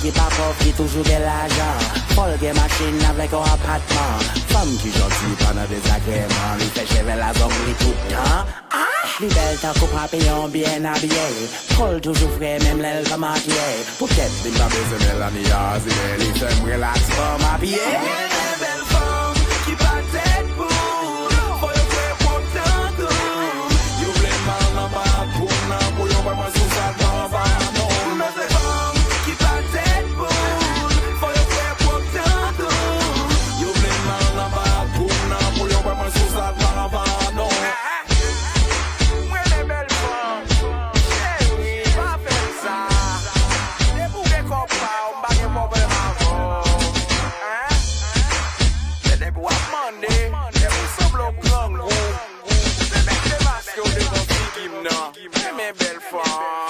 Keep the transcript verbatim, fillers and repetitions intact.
qui papa qui toujours de l'argent. Paul qui machine avec un appartement. Femme qui gentille pendant des agréments. Il fait chéver la zombie tout le temps. Les belles tant qu'au papillon bien habillé. Paul toujours frais même l'aile comme un pied. Pour qu'elle ne va pas baiser Mélanie Azimé. Les femmes relax pour m'habiller. Les belles femmes qui partent tête pour. Belle femme.